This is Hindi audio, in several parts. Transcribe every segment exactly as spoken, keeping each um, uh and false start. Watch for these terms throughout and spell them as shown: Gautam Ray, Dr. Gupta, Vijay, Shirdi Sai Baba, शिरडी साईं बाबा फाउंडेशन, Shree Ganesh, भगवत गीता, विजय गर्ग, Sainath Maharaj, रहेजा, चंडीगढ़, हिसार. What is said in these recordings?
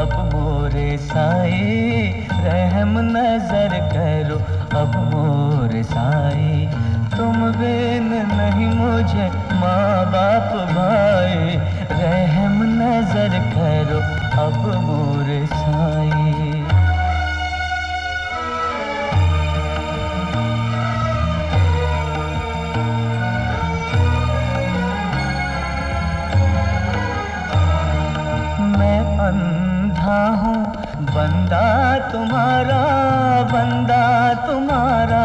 अब मोरे साए रहम नजर करो अब मोरे साए, तुम बिन नहीं मुझे माँ बाप भाई, रहम नजर करो अब मोरे साए। मैं अन हूँ बंदा तुम्हारा, बंदा तुम्हारा,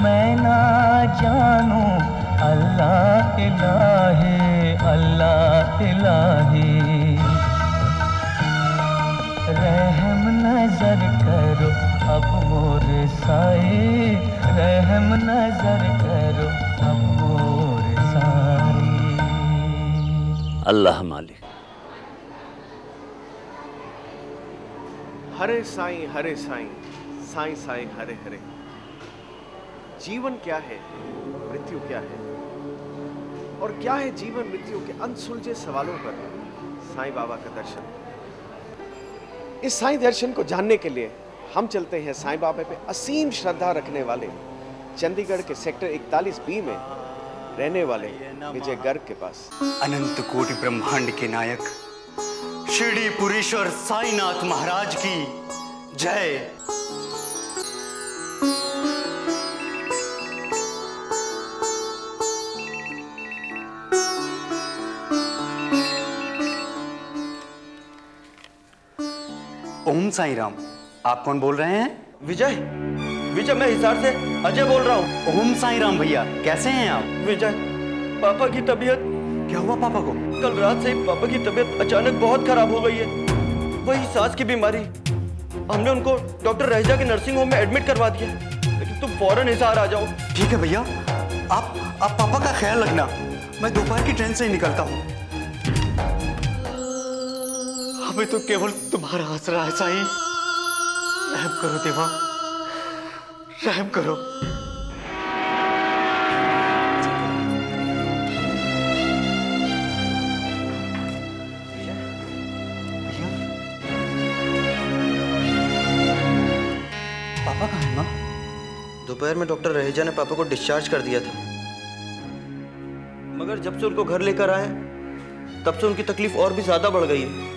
मैं ना जानू अल्लाह इलाही, अल्लाह इलाही, रहम नजर करो अब मोरे साए, रहम नजर करो अब मोरे साए। अल्लाह मालिक। हरे साईं हरे साईं साईं साईं हरे हरे। जीवन क्या है, मृत्यु क्या है, और क्या है जीवन मृत्यु के अनसुलझे सवालों पर साईं बाबा का दर्शन। इस साईं दर्शन को जानने के लिए हम चलते हैं साईं बाबा पे असीम श्रद्धा रखने वाले चंडीगढ़ के सेक्टर इकतालीस बी में रहने वाले विजय गर्ग के पास। अनंत कोटि ब्रह्मांड के नायक शिरडी पुरीश्वर साईनाथ महाराज की जय। ओम साई राम। आप कौन बोल रहे हैं? विजय। विजय, मैं हिसार से अजय बोल रहा हूँ। ओम साई राम भैया, कैसे हैं आप? विजय, पापा की तबीयत। क्या हुआ पापा को? कल रात से पापा की तबीयत अचानक बहुत खराब हो गई है, वही सांस की बीमारी। हमने उनको डॉक्टर रहेजा के नर्सिंग होम में एडमिट करवा दिया, लेकिन तुम फौरन हिसार आ जाओ। ठीक है भैया, आप आप पापा का ख्याल रखना, मैं दोपहर की ट्रेन से ही निकलता हूँ। हमें तो केवल तुम्हारा आसरा है साईं, रहम करो देवा, रहम करो। दोपहर में डॉक्टर रहेजा ने पापा को डिस्चार्ज कर दिया था, मगर जब से उनको घर लेकर आए तब से उनकी तकलीफ और भी ज्यादा बढ़ गई है।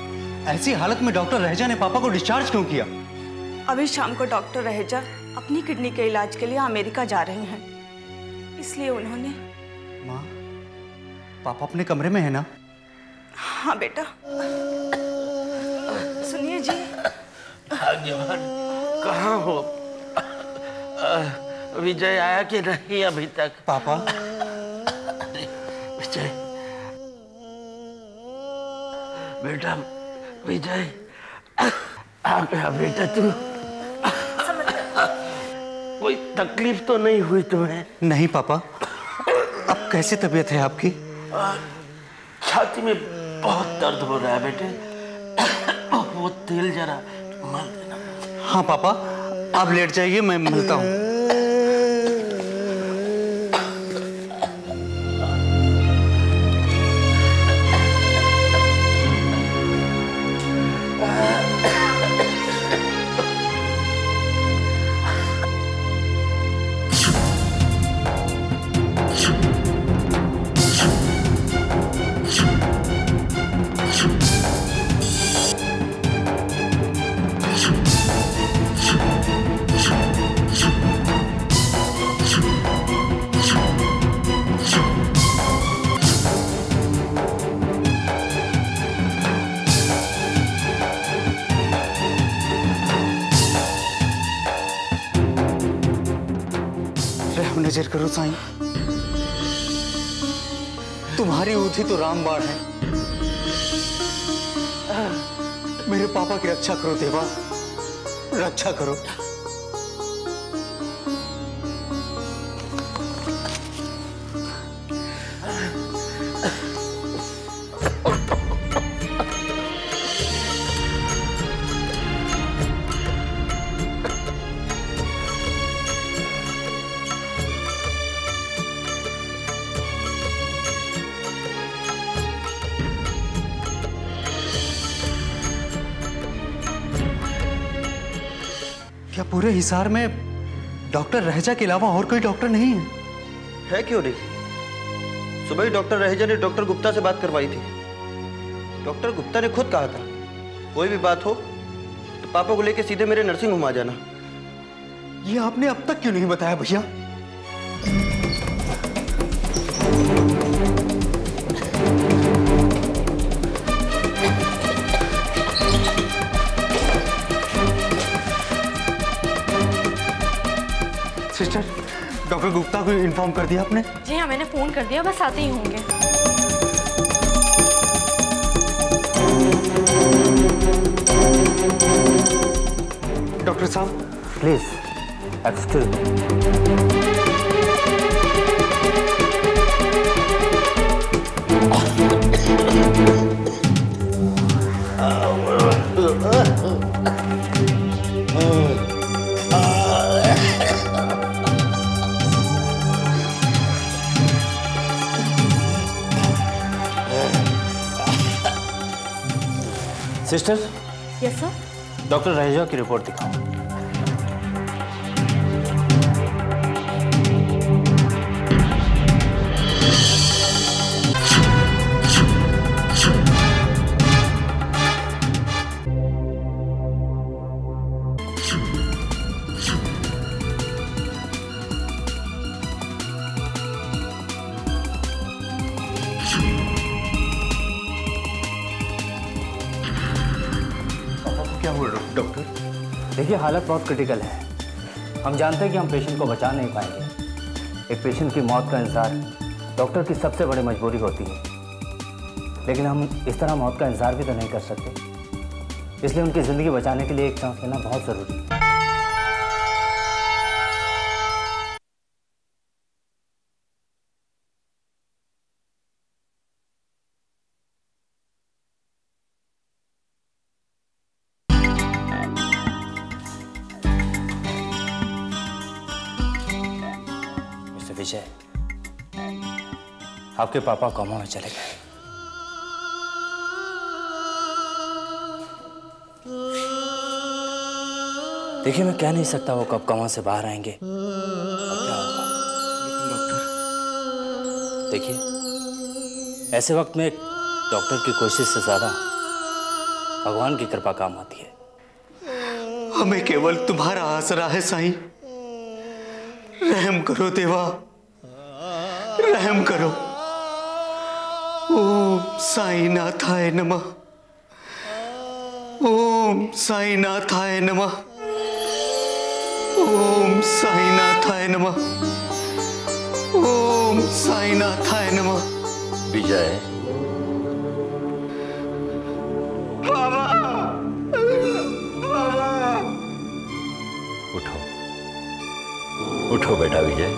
ऐसी हालत में डॉक्टर रहेजा ने पापा को डिस्चार्ज क्यों किया? अभी शाम को डॉक्टर रहेजा अपनी किडनी के इलाज के लिए अमेरिका जा रहे हैं, इसलिए उन्होंने। माँ, पापा अपने कमरे में है ना? हाँ बेटा। सुनिए जी। कहाँ हो विजय? आया कि नहीं अभी तक? पापा। विजय बेटा, विजय आ गया बेटा तू। कोई तकलीफ तो नहीं हुई तुम्हें? नहीं पापा। अब कैसी तबीयत है आपकी? छाती में बहुत दर्द हो रहा है बेटे, वो तेल जरा मल देना। हाँ पापा, आप लेट जाइए, मैं मिलता हूँ। नजर करो साईं, तुम्हारी ऊँधी तो रामबाण है, मेरे पापा की रक्षा करो देवा, रक्षा करो। पूरे हिसार में डॉक्टर रहेजा के अलावा और कोई डॉक्टर नहीं है। है क्यों नहीं? सुबह ही डॉक्टर रहेजा ने डॉक्टर गुप्ता से बात करवाई थी। डॉक्टर गुप्ता ने खुद कहा था कोई भी बात हो तो पापा को लेके सीधे मेरे नर्सिंग होम आ जाना। ये आपने अब तक क्यों नहीं बताया भैया? सिस्टर, डॉक्टर गुप्ता को इन्फॉर्म कर दिया आपने? जी हाँ, मैंने फोन कर दिया, बस आते ही होंगे। डॉक्टर साहब please excuse. Sister. Yes sir. Doctor रहेजा की रिपोर्ट दिखाओ। देखिए हालत बहुत क्रिटिकल है। हम जानते हैं कि हम पेशेंट को बचा नहीं पाएंगे। एक पेशेंट की मौत का इंतज़ार डॉक्टर की सबसे बड़ी मजबूरी होती है, लेकिन हम इस तरह मौत का इंतज़ार भी तो नहीं कर सकते। इसलिए उनकी ज़िंदगी बचाने के लिए एक चांस लेना बहुत ज़रूरी है। विजय, आपके पापा कोमा में चले गए। देखिए मैं कह नहीं सकता वो कब कोमा से बाहर आएंगे और क्या होगा। डॉक्टर देखिए ऐसे वक्त में डॉक्टर की कोशिश से ज्यादा भगवान की कृपा काम आती है। हमें केवल तुम्हारा आसरा है साईं। रहम करो देवा, रहम करो। ओम साईनाथाय नमः, ओम साईनाथाय नमः, ओम साईनाथाय नमः, ओम साईनाथाय नमः। विजय बाबा, बाबा उठो, उठो बेटा विजय,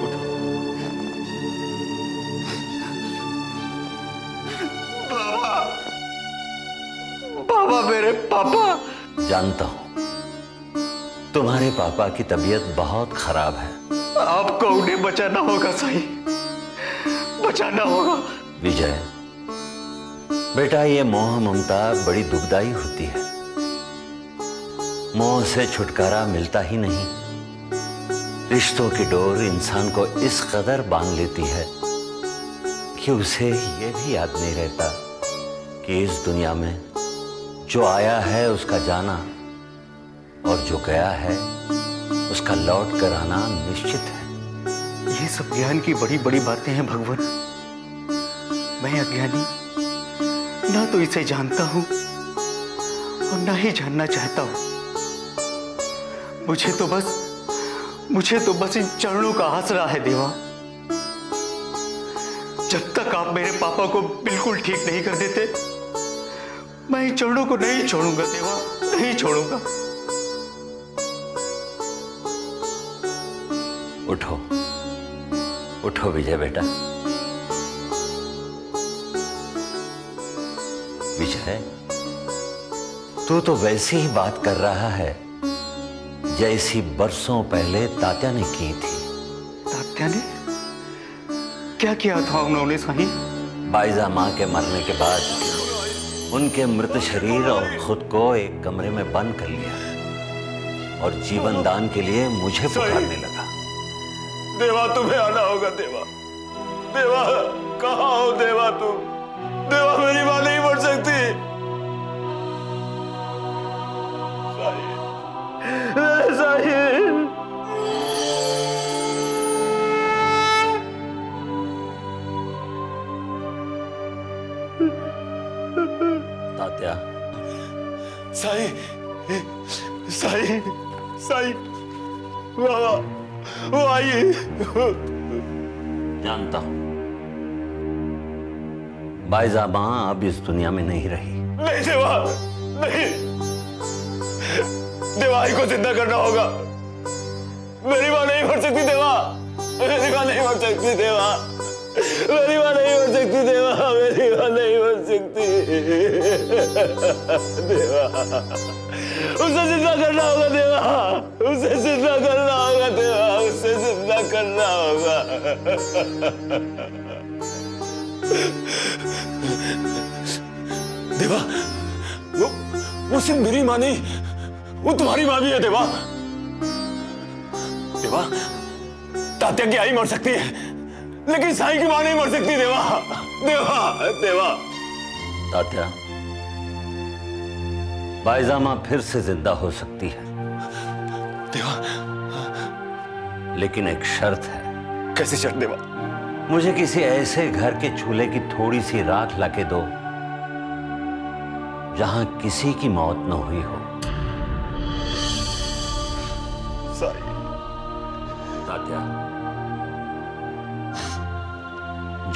उठो। बाबा, बाबा मेरे पापा। जानता हूं तुम्हारे पापा की तबीयत बहुत खराब है। आपको उन्हें बचाना होगा साईं, बचाना होगा। विजय बेटा ये मोह ममता बड़ी दुखदाई होती है। मोह से छुटकारा मिलता ही नहीं। रिश्तों की डोर इंसान को इस कदर बांध लेती है कि उसे ये भी याद नहीं रहता कि इस दुनिया में जो आया है उसका जाना और जो गया है उसका लौट कर आना निश्चित है। ये सब ज्ञान की बड़ी बड़ी बातें हैं भगवान। मैं अज्ञानी ना तो इसे जानता हूं और ना ही जानना चाहता हूं। मुझे तो बस मुझे तो बस इन चरणों का आसरा है देवा। जब तक आप मेरे पापा को बिल्कुल ठीक नहीं कर देते मैं इन चरणों को नहीं छोड़ूंगा देवा, नहीं छोड़ूंगा। उठो, उठो विजय बेटा। विजय तू तो वैसी ही बात कर रहा है जैसी बरसों पहले तात्या ने की थी। तात्या ने क्या किया था उन्होंने साईं? बाइजा माँ के मरने के बाद उनके मृत शरीर और खुद को एक कमरे में बंद कर लिया। और जीवन दान के लिए मुझे पुकारने लगा। देवा तुम्हें आना होगा देवा, देवा कहाँ हो देवा तुम, देवा मेरी मां नहीं मर सकती। साहिल, साहिल। तात्या। साहिल साई, साई, बाबा, वो आइए। जानता हूँ बाईजा माँ अब इस दुनिया में नहीं रही। नहीं देवा, नहीं, देवा को जिंदा करना होगा। मेरी माँ नहीं मर सकती देवा, मेरी माँ नहीं मर सकती देवा, मेरी माँ नहीं मर सकती देवा, मेरी माँ नहीं मर सकती देवा। उसे जिंदा करना होगा देवा, उसे जिंदा करना होगा देवा, उसे जिंदा करना होगा। देवा, वो वो सिर्फ मेरी माँ नहीं, वो तुम्हारी माँ भी है देवा। देवा, तात्या की आई मर सकती है, लेकिन साई की माँ नहीं मर सकती देवा, देवा, देवा। तात्या, बाईजा माँ फिर से जिंदा हो सकती है देवा, लेकिन एक शर्त है। कैसी शर्त देवा? मुझे किसी ऐसे घर के चूल्हे की थोड़ी सी राख लाके दो जहां किसी की मौत न हुई हो। सॉरी तात्या,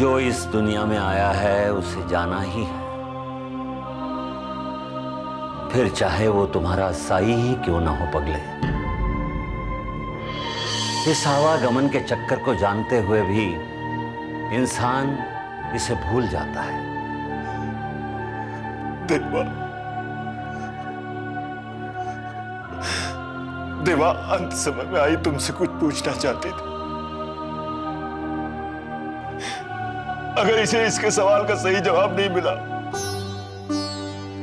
जो इस दुनिया में आया है उसे जाना ही है, फिर चाहे वो तुम्हारा साई ही क्यों ना हो। पगले, इस आवागमन के चक्कर को जानते हुए भी इंसान इसे भूल जाता है। देवा, देवा अंत समय में आई तुमसे कुछ पूछना चाहती थी। अगर इसे इसके सवाल का सही जवाब नहीं मिला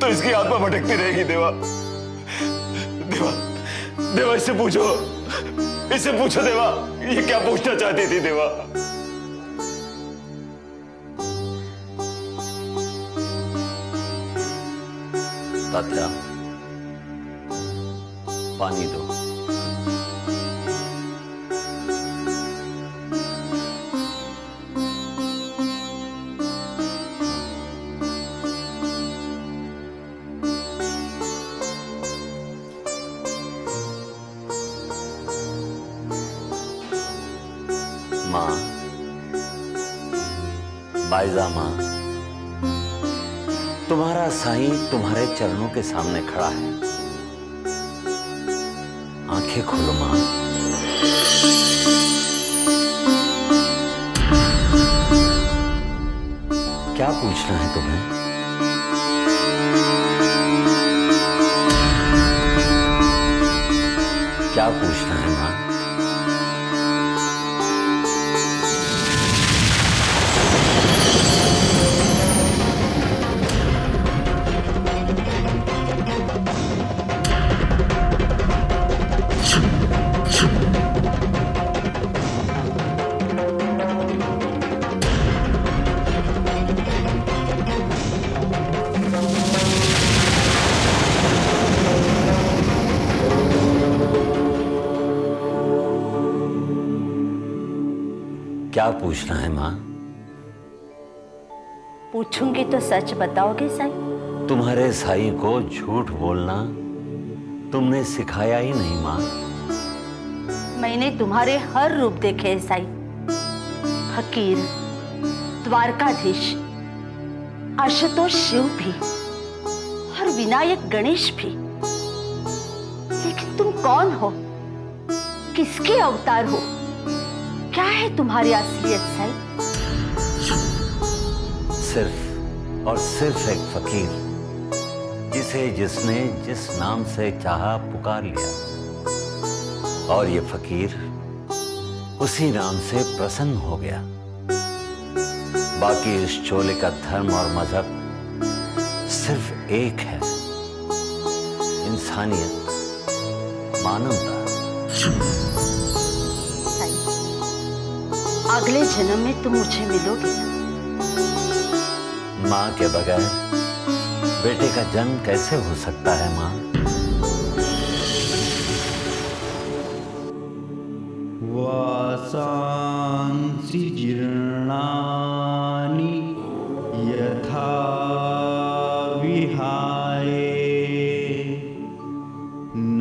तो इसकी आत्मा भटकती रहेगी देवा। देवा, देवा इससे पूछो, इससे पूछो देवा, ये क्या पूछना चाहती थी देवा। तात्या, पानी दो। माँ, तुम्हारा साईं तुम्हारे चरणों के सामने खड़ा है, आंखें खोलो माँ। क्या पूछना है तुम्हें? क्या पूछना है माँ? क्या पूछना है माँ? पूछूंगी तो सच बताओगे साईं? तुम्हारे साईं को झूठ बोलना तुमने सिखाया ही नहीं माँ। मैंने तुम्हारे हर रूप देखे हैं साईं, फकीर, द्वारकाधीश, आशुतोष शिव भी और विनायक गणेश भी, लेकिन तुम कौन हो, किसके अवतार हो, क्या है तुम्हारी असलियत साईं? सिर्फ और सिर्फ एक फकीर, जिसे जिसने जिस नाम से चाहा पुकार लिया, और ये फकीर उसी नाम से प्रसन्न हो गया। बाकी इस चोले का धर्म और मजहब सिर्फ एक है, इंसानियत। मानवता। अगले जन्म में तुम मुझे मिलोगे। माँ के बगैर बेटे का जन्म कैसे हो सकता है माँ? वासांसि जीर्णानि यथा विहाय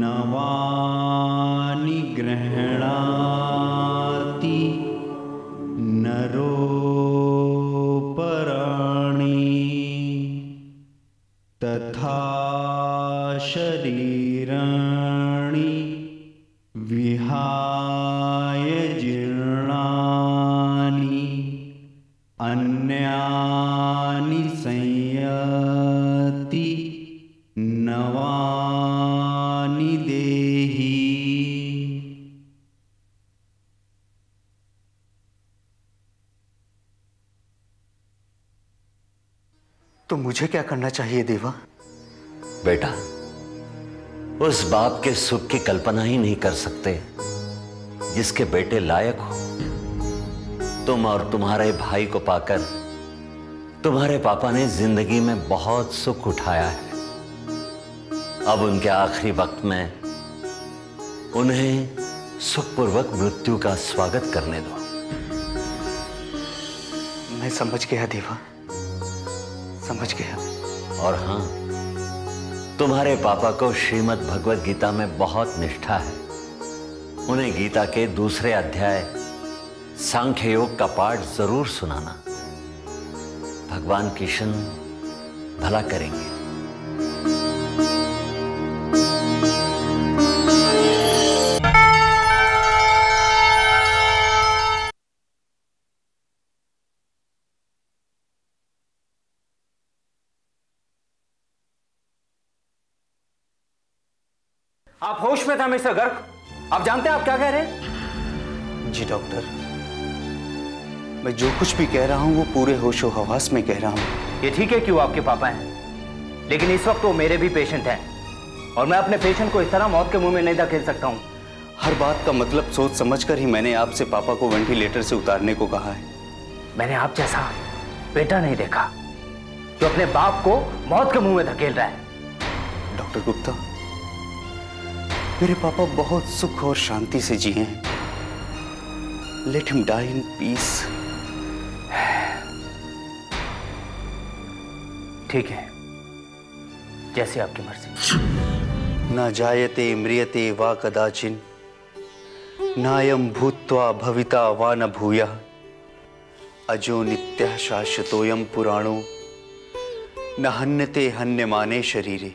नवानि गृह्णाति नरो पराणि तथा शरीराणि विहाय जीर्णानि अन्यानि संयाति नवानि देहि। तो मुझे क्या करना चाहिए देवा? बेटा, उस बाप के सुख की कल्पना ही नहीं कर सकते जिसके बेटे लायक हो। तुम और तुम्हारे भाई को पाकर तुम्हारे पापा ने जिंदगी में बहुत सुख उठाया है। अब उनके आखिरी वक्त में उन्हें सुखपूर्वक मृत्यु का स्वागत करने दो। मैं समझ गया देवा, समझ गया। और हाँ, तुम्हारे पापा को श्रीमद् भगवत गीता में बहुत निष्ठा है। उन्हें गीता के दूसरे अध्याय सांख्य योग का पाठ जरूर सुनाना। भगवान कृष्ण भला करेंगे। आप होश में था मिस्टर गर्ग? आप जानते हैं आप क्या कह रहे हैं? जी डॉक्टर, मैं जो कुछ भी कह रहा हूं वो पूरे होशो हवास में कह रहा हूं। ये ठीक है कि वो आपके पापा हैं, लेकिन इस वक्त वो मेरे भी पेशेंट हैं और मैं अपने पेशेंट को इस तरह मौत के मुंह में नहीं धकेल सकता हूं। हर बात का मतलब सोच समझकर ही मैंने आपसे पापा को वेंटिलेटर से उतारने को कहा है। मैंने आप जैसा बेटा नहीं देखा जो अपने बाप को मौत के मुंह में धकेल रहा है। डॉक्टर गुप्ता, मेरे पापा बहुत सुख और शांति से जिए हैं। Let him die in peace. ठीक है, जैसे आपकी मर्जी। ना जायते म्रियते वा कदाचिन नायम भूत्वा भविता वा न भूया अजो नित्यः शाश्वतोयम पुराणो न हन्यते हन्यमाने शरीरे।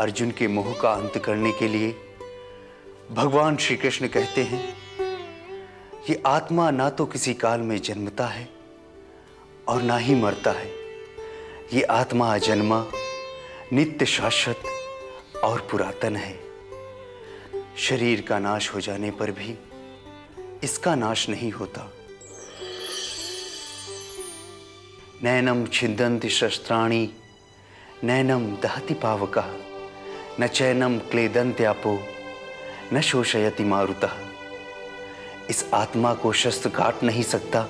अर्जुन के मोह का अंत करने के लिए भगवान श्री कृष्ण कहते हैं, ये आत्मा ना तो किसी काल में जन्मता है और ना ही मरता है। ये आत्मा अजन्मा, नित्य शाश्वत और पुरातन है। शरीर का नाश हो जाने पर भी इसका नाश नहीं होता। नैनम छिंदन्ति शस्त्राणि नैनम दहति पावकः न चैनम क्लेदन्त्यापो न शोषयति मारुतः। इस आत्मा को शस्त्र काट नहीं सकता,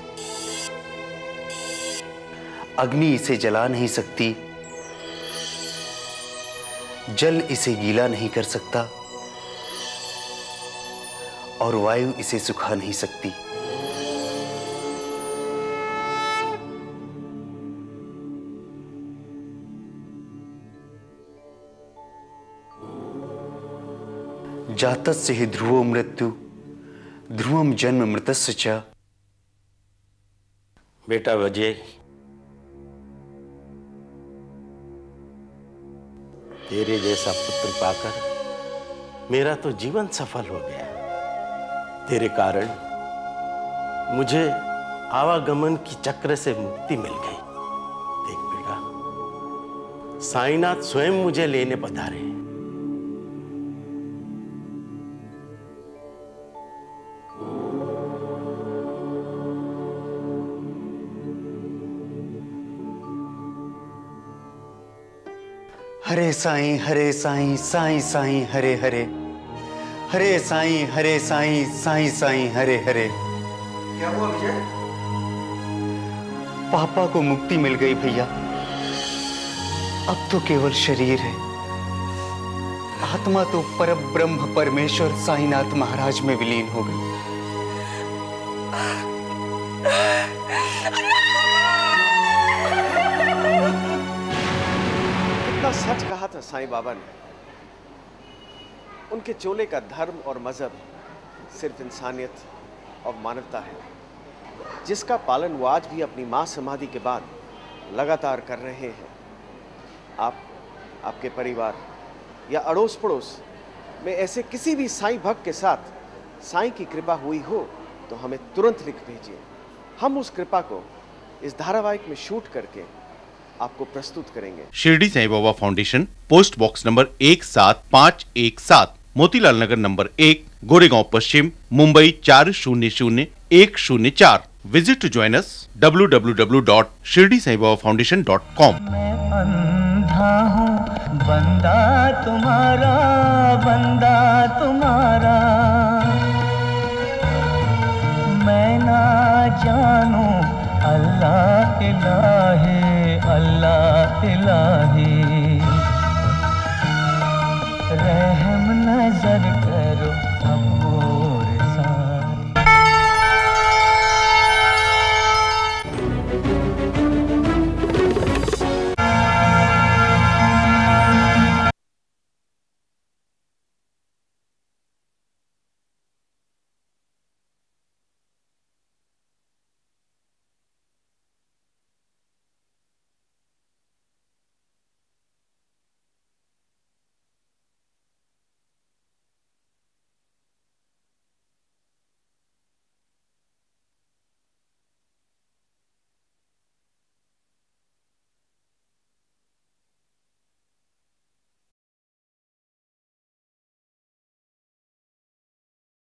अग्नि इसे जला नहीं सकती, जल इसे गीला नहीं कर सकता और वायु इसे सुखा नहीं सकती। जातस्य हि ध्रुवो मृत्यु ध्रुवम जन्म मृतस्य च। बेटा विजय, तेरे जैसा पुत्र पाकर मेरा तो जीवन सफल हो गया। तेरे कारण मुझे आवागमन की चक्र से मुक्ति मिल गई। देख बेटा, साईनाथ स्वयं मुझे लेने पधारे हैं। हरे साईं हरे साईं साईं साईं हरे हरे, हरे साईं हरे साईं साईं साईं हरे हरे। क्या हुआ विजय? पापा को मुक्ति मिल गई भैया। अब तो केवल शरीर है, आत्मा तो परब्रह्म परमेश्वर साईनाथ महाराज में विलीन हो गई। सच कहा था साईं बाबा ने, उनके चोले का धर्म और मजहब सिर्फ इंसानियत और मानवता है, जिसका पालन वो आज भी अपनी मां समाधि के बाद लगातार कर रहे हैं। आप, आपके परिवार या अड़ोस पड़ोस में ऐसे किसी भी साईं भक्त के साथ साईं की कृपा हुई हो तो हमें तुरंत लिख भेजिए। हम उस कृपा को इस धारावाहिक में शूट करके आपको प्रस्तुत करेंगे। शिरडी साईं बाबा फाउंडेशन, post box number एक सात पाँच एक सात, मोतीलाल नगर नंबर एक, गोरेगांव पश्चिम, मुंबई चार शून्य शून्य एक शून्य चार। Visit to join us W W W dot शिरडी साईं बाबा फाउंडेशन dot com. मैं अंधा हूं, बंदा तुम्हारा, बंदा तुम्हारा, मैं ना जानू अल्लाह इलाही अल्लाह इलाही, रहम नजर